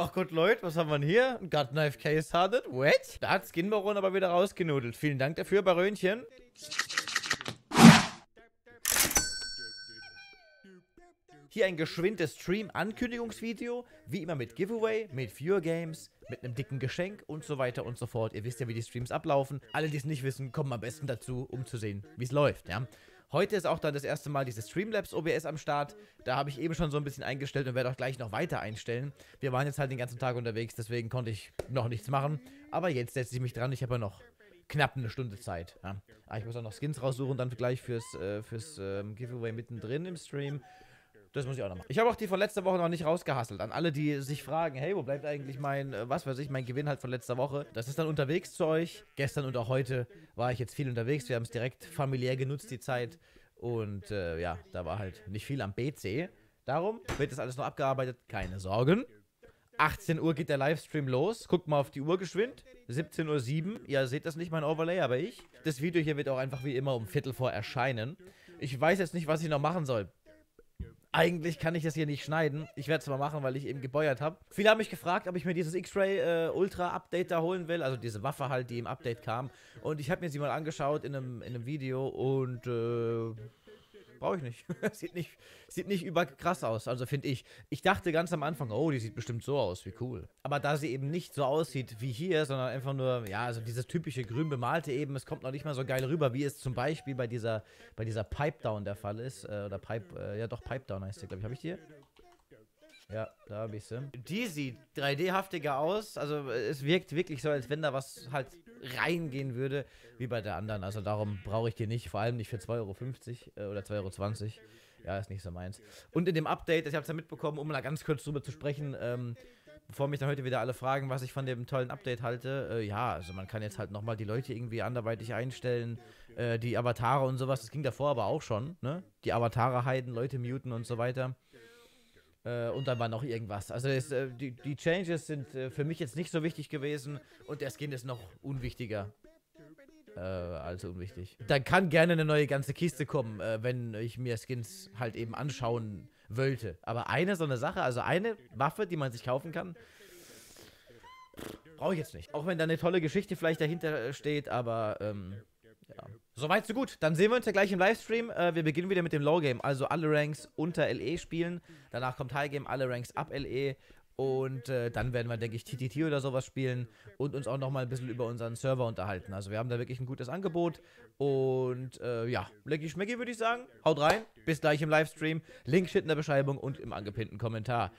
Ach Gott, Leute, was haben wir denn hier? Ein God Knife Case Hardened. What? Da hat Skinbaron aber wieder rausgenudelt. Vielen Dank dafür, Barönchen. Hier ein geschwindes Stream-Ankündigungsvideo, wie immer mit Giveaway, mit Viewer-Games, mit einem dicken Geschenk und so weiter und so fort. Ihr wisst ja, wie die Streams ablaufen. Alle, die es nicht wissen, kommen am besten dazu, um zu sehen, wie es läuft, ja. Heute ist auch dann das erste Mal dieses Streamlabs OBS am Start. Da habe ich eben schon so ein bisschen eingestellt und werde auch gleich noch weiter einstellen. Wir waren jetzt halt den ganzen Tag unterwegs, deswegen konnte ich noch nichts machen. Aber jetzt setze ich mich dran, ich habe ja noch knapp eine Stunde Zeit. Ja. Ich muss auch noch Skins raussuchen, dann gleich fürs Giveaway mittendrin im Stream. Das muss ich auch noch machen. Ich habe auch die von letzter Woche noch nicht rausgehasselt. An alle, die sich fragen, hey, wo bleibt eigentlich mein Gewinn halt von letzter Woche? Das ist dann unterwegs zu euch. Gestern und auch heute war ich jetzt viel unterwegs. Wir haben es direkt familiär genutzt, die Zeit. Und ja, da war halt nicht viel am PC. Darum wird das alles noch abgearbeitet. Keine Sorgen. 18 Uhr geht der Livestream los. Guckt mal auf die Uhr geschwind. 17:07 Uhr. Ihr seht das nicht, mein Overlay, aber ich. Das Video hier wird auch einfach wie immer um 15:15 Uhr erscheinen. Ich weiß jetzt nicht, was ich noch machen soll. Eigentlich kann ich das hier nicht schneiden. Ich werde es mal machen, weil ich eben gebeuert habe. Viele haben mich gefragt, ob ich mir dieses X-Ray Ultra-Update da holen will. Also diese Waffe halt, die im Update kam. Und ich habe mir sie mal angeschaut in einem Video und brauche ich nicht. Sieht nicht überkrass aus, also finde ich. Ich dachte ganz am Anfang, oh, die sieht bestimmt so aus, wie cool. Aber da sie eben nicht so aussieht wie hier, sondern einfach nur, ja, also dieses typische grün bemalte eben, es kommt noch nicht mal so geil rüber, wie es zum Beispiel bei dieser Pipe Down der Fall ist. Oder Pipe Down heißt die, glaube ich. Habe ich die? Ja, da habe ich sie. Die sieht 3D-haftiger aus, also es wirkt wirklich so, als wenn da was halt reingehen würde, wie bei der anderen. Also darum brauche ich die nicht, vor allem nicht für 2,50 Euro oder 2,20 Euro. Ja, ist nicht so meins. Und in dem Update, ich habe es ja mitbekommen, um da ganz kurz drüber zu sprechen, bevor mich dann heute wieder alle fragen, was ich von dem tollen Update halte. Ja, also man kann jetzt halt nochmal die Leute irgendwie anderweitig einstellen, die Avatare und sowas, das ging davor aber auch schon, ne? Die Avatare heiden, Leute muten und so weiter. Und dann war noch irgendwas. Also die Changes sind für mich jetzt nicht so wichtig gewesen. Und der Skin ist noch unwichtiger. Also unwichtig. Dann kann gerne eine neue ganze Kiste kommen, wenn ich mir Skins halt eben anschauen wollte. Aber eine so eine Sache, also eine Waffe, die man sich kaufen kann, brauche ich jetzt nicht. Auch wenn da eine tolle Geschichte vielleicht dahinter steht, aber ja. Soweit, so gut. Dann sehen wir uns ja gleich im Livestream. Wir beginnen wieder mit dem Low-Game. Also alle Ranks unter LE spielen. Danach kommt High-Game, alle Ranks ab LE. Und dann werden wir, denke ich, TTT oder sowas spielen. Und uns auch nochmal ein bisschen über unseren Server unterhalten. Also wir haben da wirklich ein gutes Angebot. Und ja, lecky schmecky würde ich sagen. Haut rein. Bis gleich im Livestream. Link steht in der Beschreibung und im angepinnten Kommentar.